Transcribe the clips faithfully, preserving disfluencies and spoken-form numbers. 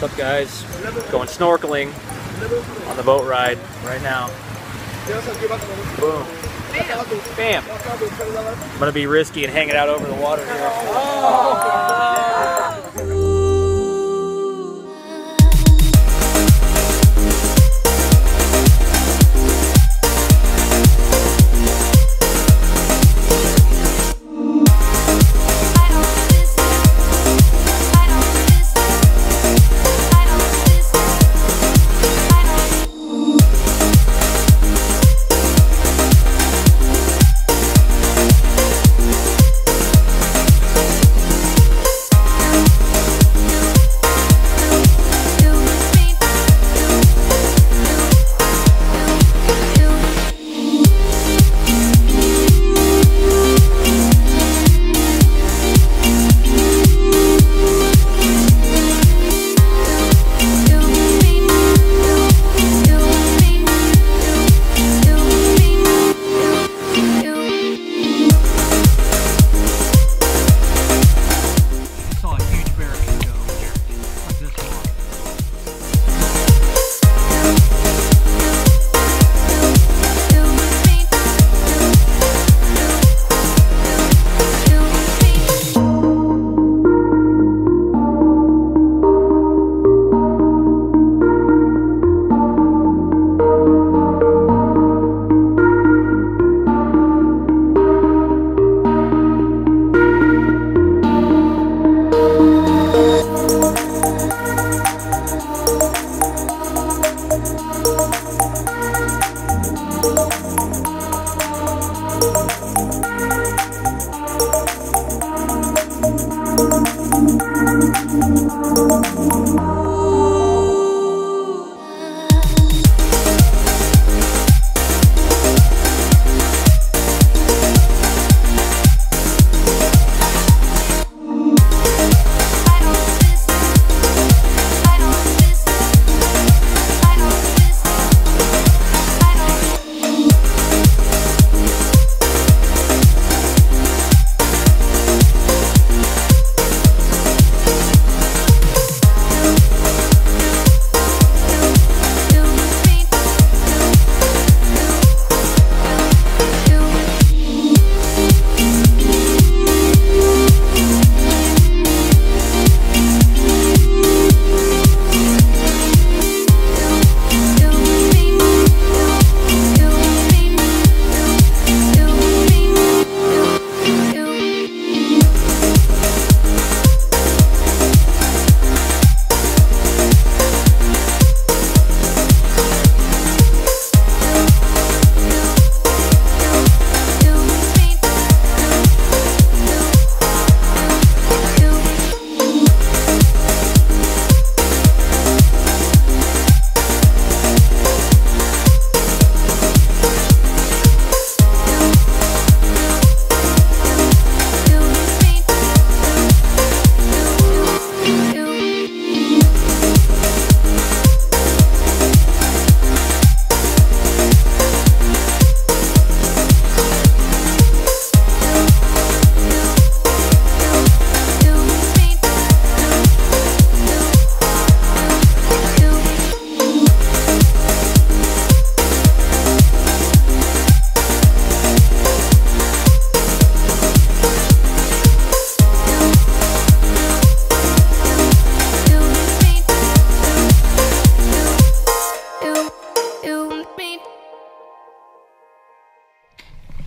What's up, guys? Going snorkeling on the boat ride right now. Boom. Bam. Bam. I'm gonna be risky and hang it out over the water here. Oh.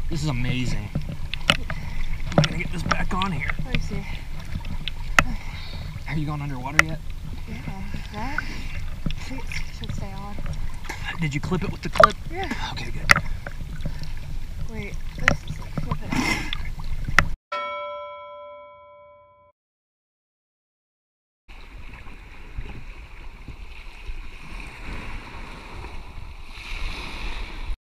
This is amazing. I'm gonna get this back on here. Let me see. Have you gone underwater yet? Yeah, that should stay on. Did you clip it with the clip? Yeah. Okay, good. Wait, this is like flipping out.